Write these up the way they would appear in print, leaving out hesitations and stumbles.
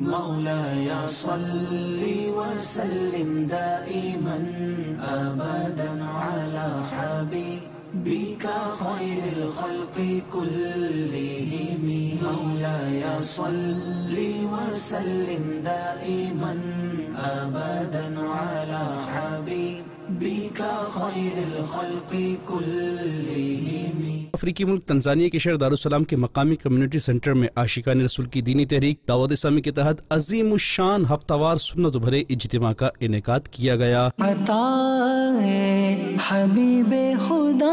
मौलाया सल्ली वसल्लिम दाइमन अबदन अला हबीबिका खैरिल खल्क़ि कुल्लिहिम। मौलाया सल्ली वसल्लिम दाइमन अबदन अला हबीबिका खैरिल खल्क़ि कुल्लिहिम। अफ्रीकी मुल्क तंजानिया के शहर दारुसलाम के मकामी कम्युनिटी सेंटर में आशिकाने रसूल की दीनी तहरीक दावत-ए-इस्लामी के तहत अजीम शान हफ्तावार सुन्नत भरे इज्तिमा का इनेकाद किया गया। हबीबे खुदा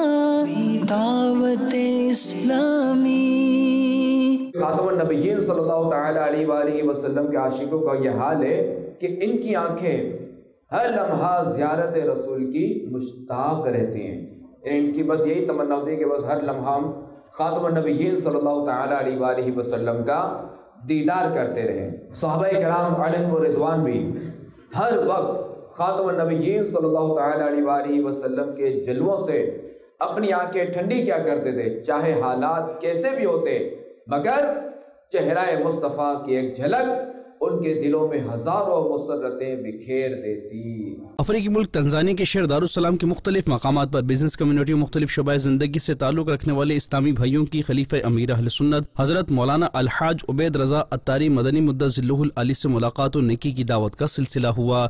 दावत-ए-इस्लामी खातमुन नबिय्यीन सल्लल्लाहु तआला अलैहि वसल्लम के आशिकों का यह हाल है कि इनकी आंखें हर लम्हा ज़ियारत रसूल की मुश्ताक़ रहती हैं। इनकी बस यही तमन्ना होती है कि बस हर लम्हा हम खातमुन नबिय्यीन सल्लल्लाहु तआला अलैहि वसल्लम का दीदार करते रहें। सहाबाए कराम अलैहिम रिदवान भी हर वक्त खातमुन नबिय्यीन सल्लल्लाहु तआला अलैहि वसल्लम के जलवों से अपनी आंखें ठंडी क्या करते थे, चाहे हालात कैसे भी होते, मगर चेहराए मुस्तफ़ा की एक झलक उनके दिलों में हजारों मुसरतें बिखेर देती। अफ्रीकी मुल्क तंजानिया के शहर दारुसलाम के मुख्तलिफ मकामात पर बिजनेस कम्युनिटी और मुख्तलिफ शोबा जिंदगी से ताल्लुक़ रखने वाले इस्लामी भाइयों की खलीफा अमीर अहले सुन्नत हजरत मौलाना अलहाज उबैद रज़ा अत्तारी मदनी मुद्दज़िल्लुहुल अली से मुलाकात और नेकी की दावत का सिलसिला हुआ।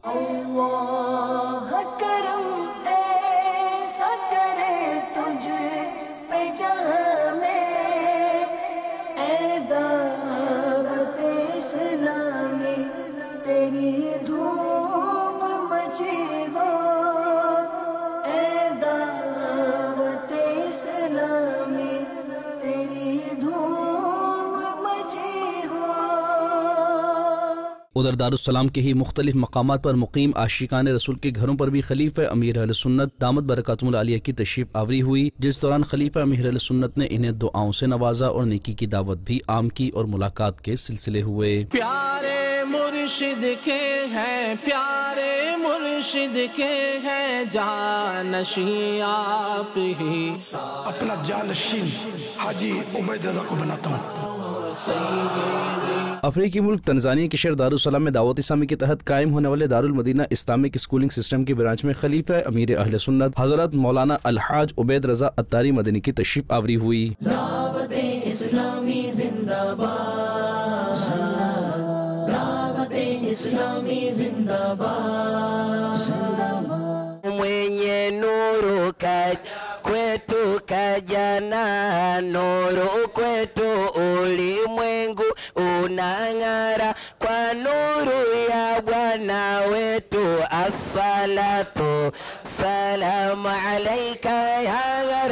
उधर दारुस्सलाम के ही मुख्तलिफ मकामात पर मुकीम आशिकान रसूल के घरों पर भी खलीफा अमीर अहले सुन्नत दामत बरकातुहुल आलिया की तशरीफ आवरी हुई, जिस दौरान खलीफा अमीर अहले सुन्नत ने इन्हें दुआओं से नवाजा और नेकी की दावत भी आम की और मुलाकात के सिलसिले हुए। प्यारे मुर्शिद के हैं, प्यारे मुर्शिद के हैं जानशीं आप ही। अपना जानशीं हाजी उबैद रज़ा को बनाता हूँ। अफ्रीकी मुल्क तंजानिया के शहर दारुसलाम में दावत-ए-इस्लामी के तहत कायम होने वाले Darul Madina Islamic schooling system की ब्रांच में खलीफा अमीर अहले सुन्नत हजरत मौलाना अलहाज उबैद रज़ा अत्तारी मदनी की तशरीफ आवरी हुई। दावत-ए-इस्लामी जिंदाबाद, दावत-ए-इस्लामी जिंदाबाद। mwenye nuru kwetu kajana nuru kwetu ulimwengu unang'ara kwa nuru ya Bwana wetu. Assalatu salamu alayka ya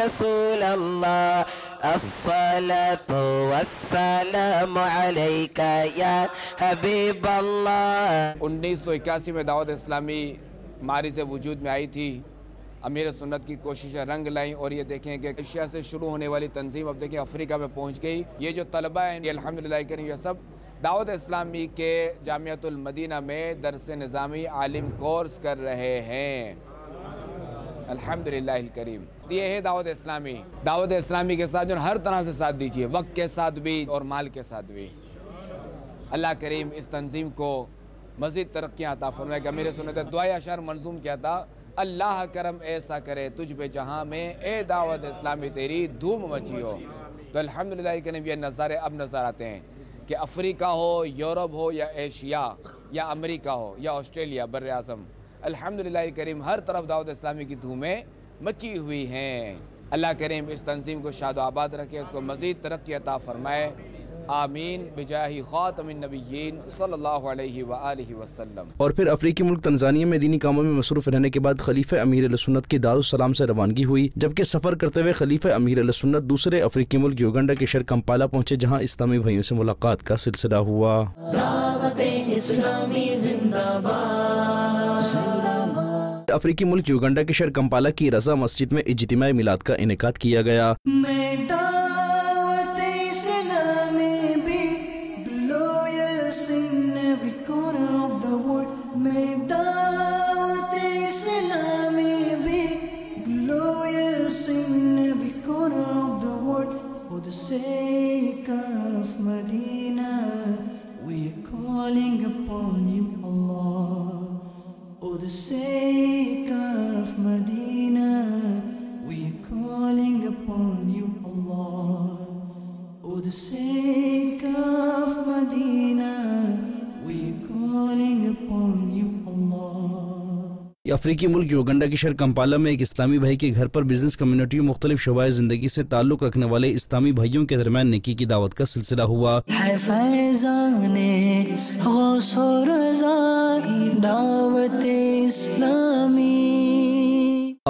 Rasulallah, assalatu wassalamu alayka ya Habiballah। 1981 में दावत इस्लामी मारी से वजूद में आई थी। अमीर सुन्नत की कोशिशें रंग लाईं और ये देखें कि एशिया से शुरू होने वाली तंजीम अब देखें अफ्रीका में पहुंच गई। ये जो तलबा हैं अल्हम्दुलिल्लाह करें यह सब दावत इस्लामी के जामियतुल मदीना में दरस निज़ामी आलिम कोर्स कर रहे हैं अल्हम्दुलिल्लाह करीम। ये है दावत इस्लामी के साथ जो हर तरह से साथ दीजिए, वक्त के साथ भी और माल के साथ भी। अल्लाह करीम इस तंजीम को मज़ीद तरक्कियाँ अता फरमाए। कि अमीर सुन्नत दुआ अशआर मंजूम किया था, अल्लाह करम ऐसा करे तुझ पे जहाँ में ए दावत इस्लामी तेरी धूम मची हो। तो अल्हम्दुलिल्लाह के ये नज़ारे अब नज़र आते हैं कि अफ्रीका हो, यूरोप हो या एशिया या अमेरिका हो या ऑस्ट्रेलिया बर्र आज़म, अल्हम्दुलिल्लाह करीम हर तरफ दावत इस्लामी की धूमें मची हुई हैं। अल्लाह करीम इस तंजीम को शाद आबाद रखे, उसको मज़ीद तरक्की अता फ़रमाए। आमीन बिजाही खातमिन नबिय्यीन सल्लल्लाहु अलैहि व आलिहि वसल्लम। और फिर अफ्रीकी मुल्क तंजानिया में दीनी कामों में मसरूफ़ रहने के बाद खलीफा अमीर अहले सुन्नत की दारुस्सलाम से रवानगी हुई, जबकि सफ़र करते हुए खलीफा अमीर अहले सुन्नत दूसरे अफ्रीकी मुल्क युगांडा के शहर कंपाला पहुँचे, जहाँ इस्लामी भाइयों से मुलाकात का सिलसिला हुआ। अफ्रीकी मुल्क युगांडा के शहर कंपाला की रज़ा मस्जिद में इज्तिमा मिलाद का इनेकाद किया गया। For the sake of Medina, we call calling upon you, Allah. For the sake of Medina, we are calling upon you, Allah. For the sake of Medina, we are calling upon you, Allah. अफ्रीकी मुल्क Uganda की शहर Kampala में एक इस्लामी भाई के घर पर बिजनेस कम्युनिटी में मुख्तलिफ शोबाए ज़िंदगी से ताल्लुक़ रखने वाले इस्लामी भाइयों के दरमियान नेकी की दावत का सिलसिला हुआ। है फैजाने दावत-ए-इस्लामी।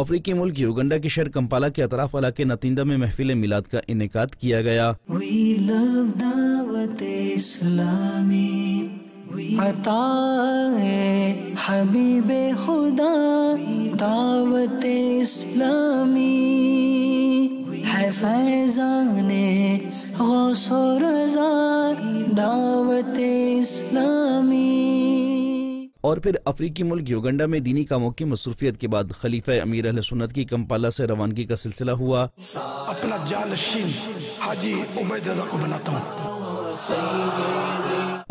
अफ्रीकी मुल्क युगांडा के शहर कंपाला के अतराफ इलाके नतिंदा में महफिल मिलाद का इनेकाद किया गया। अताए हबीबे खुदा दावत-ए-इस्लामी। है फैजाने दावत-ए-इस्लामी। और फिर अफ्रीकी मुल्क युगांडा में दीनी कामों की मसरूफियत के बाद खलीफा अमीर अहले सुन्नत की कंपाला से रवानगी का सिलसिला हुआ। अपना जानशीन हाजी उबैद रज़ा को बनाता हूँ।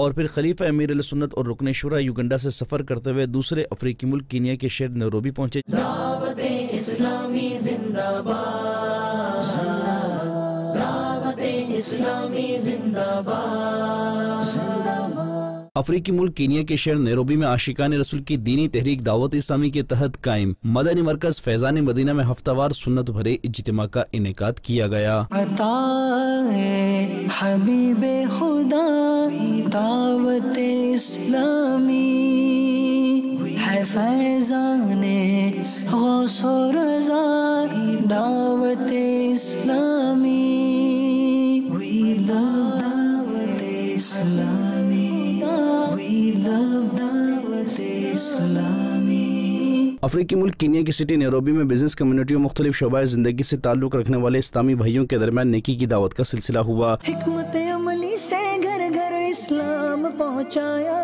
और फिर खलीफा अमीर अल सुन्नत और रुकने शुरा युगांडा से सफर करते हुए दूसरे अफ्रीकी मुल्क केन्या के शहर नैरोबी पहुंचे। दावत-ए-इस्लामी जिंदाबाद, दावत-ए-इस्लामी जिंदाबाद। अफ्रीकी मुल्क केन्या के शहर नैरोबी में आशिकान रसूल की दीनी तहरीक दावत-ए-इस्लामी के तहत कायम मदनी मरकज फैजाने मदीना में हफ्तावार सुन्नत भरे इज्तिमा का इनेकाद किया गया। हबीबे खुदा दावत-ए-इस्लामी। है फैजाने दावत-ए-इस्लामी। We love दावत-ए-इस्लामी, We love दावत-ए-इस्लामी। अफ्रीकी मुल्क केन्या की सिटी नैरोबी में बिजनेस कम्युनिटी में मुख्तलिफ शोबाए ज़िंदगी से ताल्लुक़ रखने वाले इस्लामी भाइयों के दरमियान नेकी की दावत का सिलसिला हुआ। हिकमते अमली से घर घर इस्लाम पहुँचाया,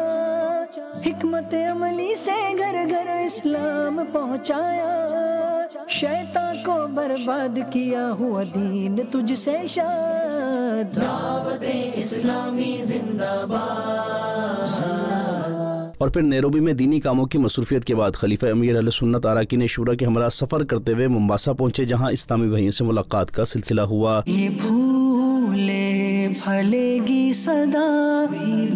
हिकमते अमली से घर घर इस्लाम पहुँचाया। शैतान को बर्बाद किया हुआ दीन तुझसे शाद। दावत-ए-इस्लामी जिंदाबाद। और फिर नैरोबी में दीनी कामों की मसरूफियत के बाद खलीफा अमीर अहले सुन्नत अराकीन शूरा के हमरा सफर करते हुए मुम्बासा पहुँचे, जहाँ इस्लामी भाइयों से मुलाकात का सिलसिला हुआ। ये फूले फलेगी सदा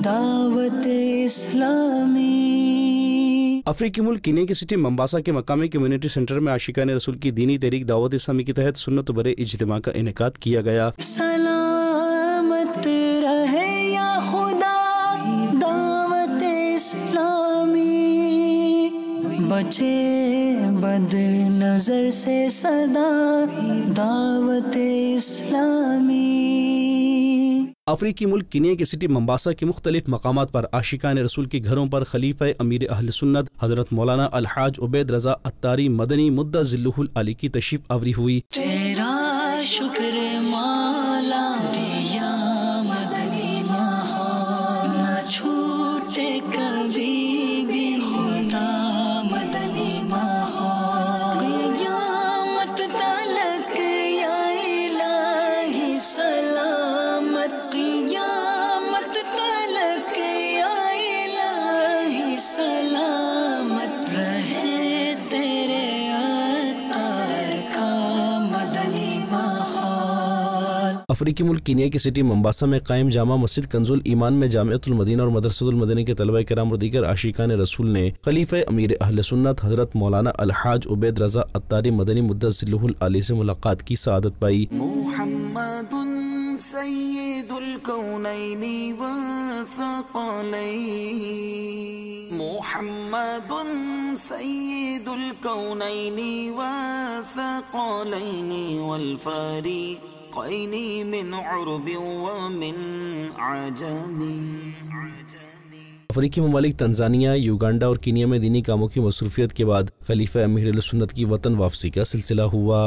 दावत-ए-इस्लामी। अफ्रीकी मुल्क केन्या की सिटी मुम्बासा के मकामी कम्युनिटी सेंटर में आशिकाने रसूल की दीनी तहरीक दावत-ए-इस्लामी के तहत सुन्नत बरे इज्तिमा का इनेकाद किया गया। सलामत रहे या खुदा दावत-ए-इस्लामी, बचे बद नजर से सदा दावत-ए-इस्लामी। अफ्रीकी मुल्क केन्या के सिटी मुम्बासा के मुख्तलिफ मकामात पर आशिकान रसूल के घरों पर खलीफा अमीर अहल सुन्नत हजरत मौलाना अलहाज उबैद रजा अत्तारी मदनी मुद्दा जिल्लुहुल अली की तशरीफ आवरी हुई। तेरा शुक्र माला दिया मदनी महा, ना छूटे कभी भी खुदा मदनी महा। क़यामत तलक या इलाही सलामत, क़यामत तलक या इलाही सलामत। रहे तेरे अतार का मदनी महाल। अफ्रीकी मुल्क केन्या की सिटी मुम्बासा में कायम जामा मस्जिद कंज़ुल ईमान में जामियतुलमदीना और मदरसतुल मदीना के तलबा किराम और दीगर आशिकान रसूल ने खलीफा अमीर अहले सुन्नत हजरत मौलाना अलहाज उबैद रजा अत्तारी मदनी मुद्दा जिल्लुहुल अली से मुलाकात की सआदत पाई। मुहम्मदुन सय्यिदुल कौनैनि वसक़लैनि वल फ़रीक़ैनि मिन उर्बि व मिन अजमी। अफ्रीकी ममालिक तंजानिया, युगांडा और केन्या में दीनी कामों की मसरूफियत के बाद खलीफा अमीरुल सुन्नत की वतन वापसी का सिलसिला हुआ।